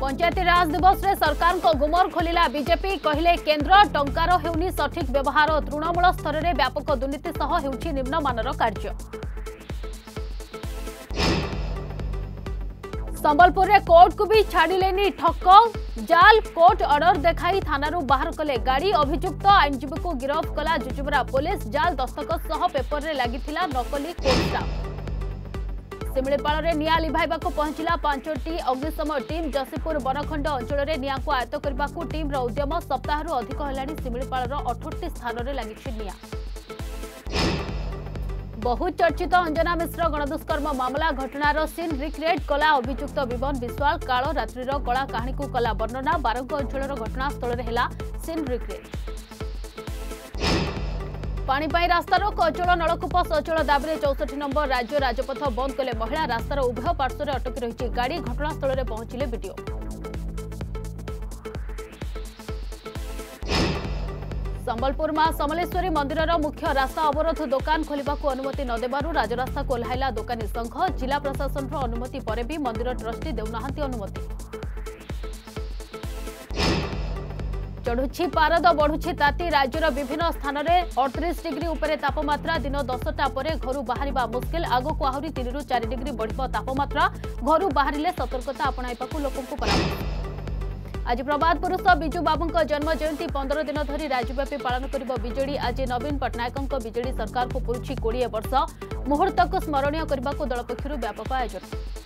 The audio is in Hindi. पंचायतीराज दिवस में सरकार को गुमर खोलिला बीजेपी कहले केंद्र टंकार हेउनी सठिक व्यवहार तृणमूल स्तर में व्यापक दुर्नीति सह हेउछि निम्नमानर कार्य। संबलपुर रे कोर्ट को भी छाड़िलेनी ठक जाल कोर्ट ऑर्डर देखाई थानारू बाहर कले गाड़ी अभियुक्त आईनजीवी को गिरफ कला जुजुबरा पुलिस जाल दस्तक सह पेपर रे लागिथिला नकली कोर्टा। शिमिलीपाल रे निया लिभाइबा को पहुंचला पांचोटी अग्निशम टीम जसीपुर वनखंड अंचल रे निया को आयत्त करबा को टीम रो उद्यम सप्ताहरू अधिक हेलानी शिमिलीपाल रो 18 स्थान रे लागिछि निया। बहुत चर्चित अंजना मिश्र गणदुष्कर्म मामला घटनार सीन रिक्रिएट कला अभियुक्त विवन विश्वाल कालो रात्रि कला कहानी को कला वर्णना बारंग अंचल घटनास्थल हेला सीन रिक्रिएट। पानीपाई रास्तार अचल नलकूप सचल दाबी 64 नंबर राज्य राजपथ बंद कले महिला रास्तार उभय पार्श्वर अटकी रही गाड़ी घटनास्थल में पहुंचले वीडियो। संबलपुर मां समलेश्वरी मंदिरर मुख्य रास्ता अवरोध दुकान खोलिबा को अनुमति न देबारु राजरास्ता को ओल्हाइला दुकानी संघ जिला प्रशासन रो अनुमति परे भी मंदिर ट्रस्टी देउनाहांती अनुमति। चढ़ुछि पारद बढ़ुछि ताती राज्यर विभिन्न स्थान में 38 डिग्री उपरे तापमात्रा दिन 10टा परे घरु बाहरिबा मुश्किल आगको आहुरी 3 ରୁ 4 डिग्री बढ़िबो तापमात्रा घरु बाहरिले सतर्कता अपनाइबाकु लोकंकु परामर्श। आज प्रवाद पुरुष बिजु बाबू जन्म जयंती 15 दिन धरी राज्यव्यापी पालन करिबो बीजेडी। आज नवीन पटनायक बीजेडी सरकार को पूरी 20 वर्ष मुहूर्त को स्मरणीय करने को दल पक्ष व्यापक आयोजन।